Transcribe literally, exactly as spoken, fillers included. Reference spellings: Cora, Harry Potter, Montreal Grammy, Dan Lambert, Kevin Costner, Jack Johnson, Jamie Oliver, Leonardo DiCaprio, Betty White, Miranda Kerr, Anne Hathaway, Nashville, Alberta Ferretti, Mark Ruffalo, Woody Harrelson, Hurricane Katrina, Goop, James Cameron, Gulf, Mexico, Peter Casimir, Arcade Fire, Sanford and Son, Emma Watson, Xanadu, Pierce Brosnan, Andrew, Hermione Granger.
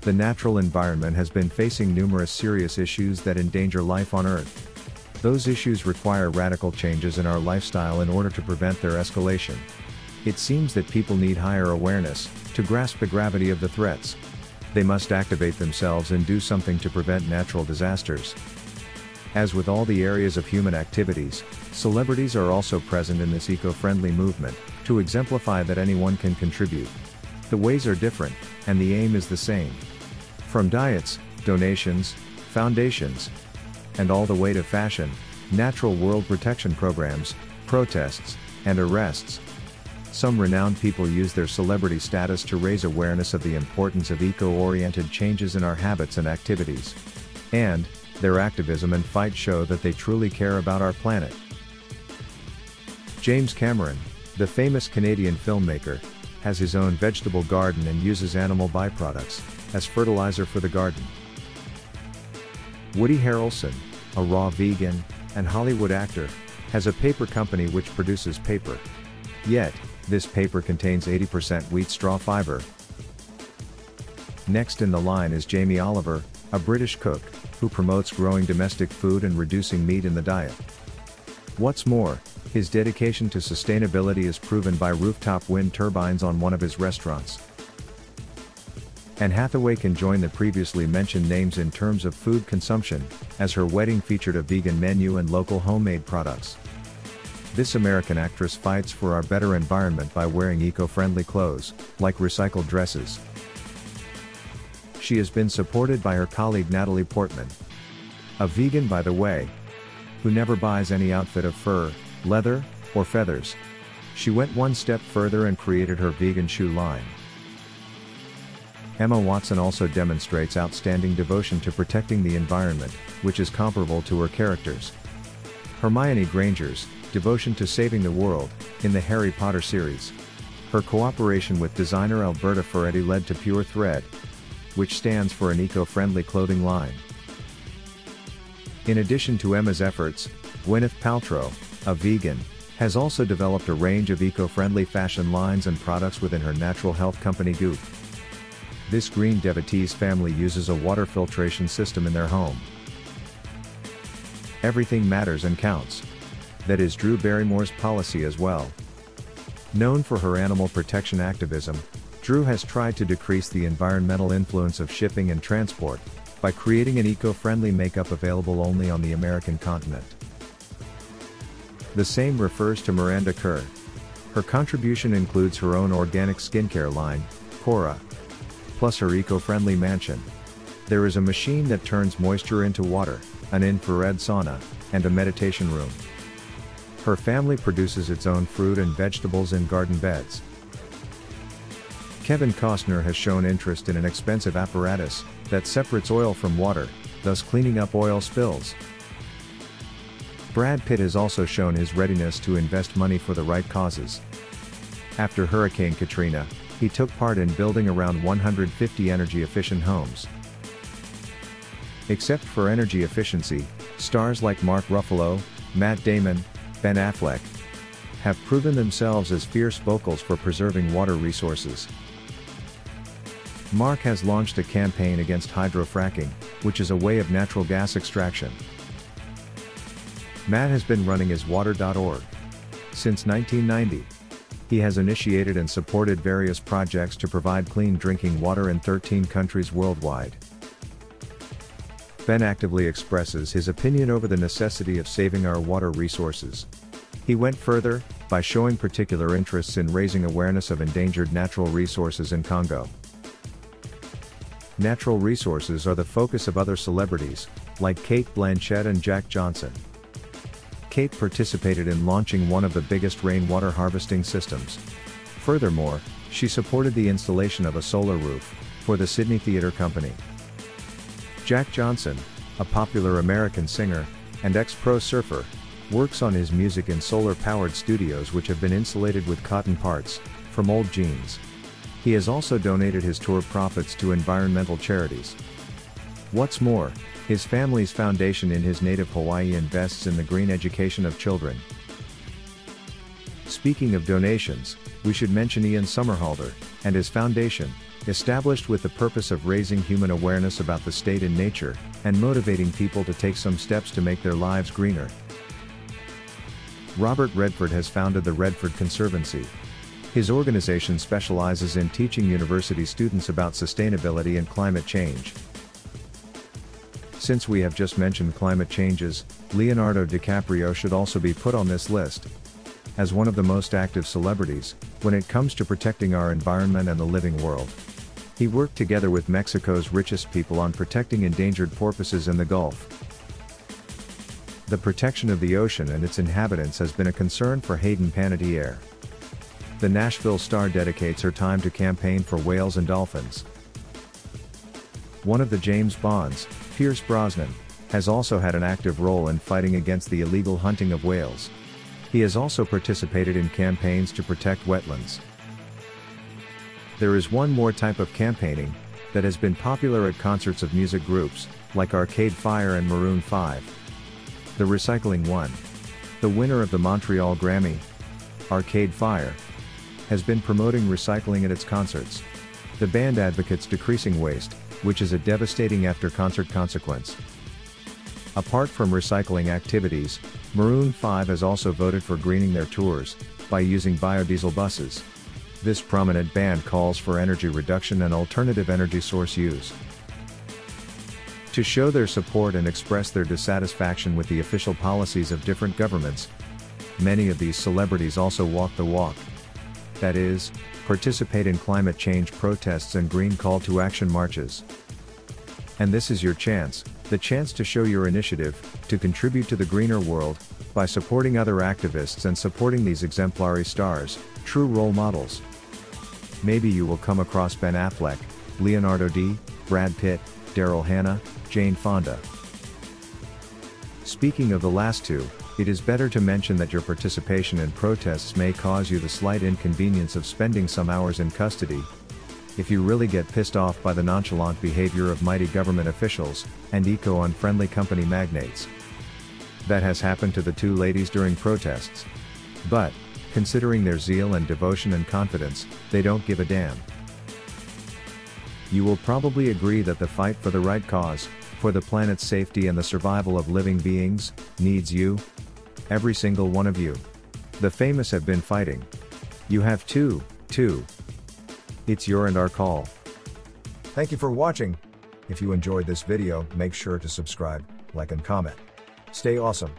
the natural environment has been facing numerous serious issues that endanger life on Earth. Those issues require radical changes in our lifestyle in order to prevent their escalation. It seems that people need higher awareness to grasp the gravity of the threats. They must activate themselves and do something to prevent natural disasters. As with all the areas of human activities, celebrities are also present in this eco-friendly movement, to exemplify that anyone can contribute. The ways are different, and the aim is the same. From diets, donations, foundations, and all the way to fashion, natural world protection programs, protests, and arrests. Some renowned people use their celebrity status to raise awareness of the importance of eco-oriented changes in our habits and activities. And their activism and fight show that they truly care about our planet. James Cameron, the famous Canadian filmmaker, has his own vegetable garden and uses animal byproducts as fertilizer for the garden. Woody Harrelson, a raw vegan and Hollywood actor, has a paper company which produces paper. Yet, this paper contains eighty percent wheat straw fiber. Next in the line is Jamie Oliver, a British cook, who promotes growing domestic food and reducing meat in the diet. What's more, his dedication to sustainability is proven by rooftop wind turbines on one of his restaurants. Anne Hathaway can join the previously mentioned names in terms of food consumption, as her wedding featured a vegan menu and local homemade products. This American actress fights for our better environment by wearing eco-friendly clothes, like recycled dresses. She has been supported by her colleague Natalie Portman, a vegan by the way, who never buys any outfit of fur, leather, or feathers. She went one step further and created her vegan shoe line. Emma Watson also demonstrates outstanding devotion to protecting the environment, which is comparable to her characters. Hermione Granger's devotion to saving the world, in the Harry Potter series. Her cooperation with designer Alberta Ferretti led to Pure Thread, which stands for an eco-friendly clothing line. In addition to Emma's efforts, Gwyneth Paltrow, a vegan, has also developed a range of eco-friendly fashion lines and products within her natural health company Goop. This green devotee's family uses a water filtration system in their home. Everything matters and counts. That is Drew Barrymore's policy as well. Known for her animal protection activism, Drew has tried to decrease the environmental influence of shipping and transport, by creating an eco-friendly makeup available only on the American continent. The same refers to Miranda Kerr. Her contribution includes her own organic skincare line, Cora, plus her eco-friendly mansion. There is a machine that turns moisture into water, an infrared sauna, and a meditation room. Her family produces its own fruit and vegetables in garden beds. Kevin Costner has shown interest in an expensive apparatus that separates oil from water, thus cleaning up oil spills. Brad Pitt has also shown his readiness to invest money for the right causes. After Hurricane Katrina, he took part in building around one hundred fifty energy-efficient homes. Except for energy efficiency, stars like Mark Ruffalo, Matt Damon, Ben Affleck, have proven themselves as fierce vocals for preserving water resources. Mark has launched a campaign against hydrofracking, which is a way of natural gas extraction. Matt has been running his water dot org since nineteen ninety. He has initiated and supported various projects to provide clean drinking water in thirteen countries worldwide. Ben actively expresses his opinion over the necessity of saving our water resources. He went further, by showing particular interests in raising awareness of endangered natural resources in Congo. Natural resources are the focus of other celebrities, like Cate Blanchett and Jack Johnson. Cate participated in launching one of the biggest rainwater harvesting systems. Furthermore, she supported the installation of a solar roof, for the Sydney Theatre Company. Jack Johnson, a popular American singer, and ex-pro surfer, works on his music in solar-powered studios which have been insulated with cotton parts, from old jeans. He has also donated his tour profits to environmental charities. What's more, his family's foundation in his native Hawaii invests in the green education of children. Speaking of donations, we should mention Ian Sommerhalder, and his foundation, established with the purpose of raising human awareness about the state and nature, and motivating people to take some steps to make their lives greener. Robert Redford has founded the Redford Conservancy. His organization specializes in teaching university students about sustainability and climate change. Since we have just mentioned climate changes, Leonardo DiCaprio should also be put on this list. As one of the most active celebrities, when it comes to protecting our environment and the living world. He worked together with Mexico's richest people on protecting endangered porpoises in the Gulf. The protection of the ocean and its inhabitants has been a concern for Hayden Panettiere. The Nashville star dedicates her time to campaign for whales and dolphins. One of the James Bonds, Pierce Brosnan, has also had an active role in fighting against the illegal hunting of whales. He has also participated in campaigns to protect wetlands. There is one more type of campaigning that has been popular at concerts of music groups, like Arcade Fire and Maroon five. The recycling one. The winner of the Montreal Grammy, Arcade Fire, has been promoting recycling at its concerts. The band advocates decreasing waste, which is a devastating after-concert consequence. Apart from recycling activities, Maroon five has also voted for greening their tours by using biodiesel buses. This prominent band calls for energy reduction and alternative energy source use. To show their support and express their dissatisfaction with the official policies of different governments, many of these celebrities also walk the walk. That is, participate in climate change protests and green call to action marches. And this is your chance, the chance to show your initiative, to contribute to the greener world, by supporting other activists and supporting these exemplary stars, true role models. Maybe you will come across Ben Affleck, Leonardo D, Brad Pitt, Daryl Hannah, Jane Fonda. Speaking of the last two, it is better to mention that your participation in protests may cause you the slight inconvenience of spending some hours in custody, if you really get pissed off by the nonchalant behavior of mighty government officials, and eco-unfriendly company magnates. That has happened to the two ladies during protests. But, considering their zeal and devotion and confidence, they don't give a damn. You will probably agree that the fight for the right cause, for the planet's safety and the survival of living beings, needs you. Every single one of you. The famous have been fighting. You have too, too. It's your and our call. Thank you for watching. If you enjoyed this video, make sure to subscribe, like and comment. Stay awesome.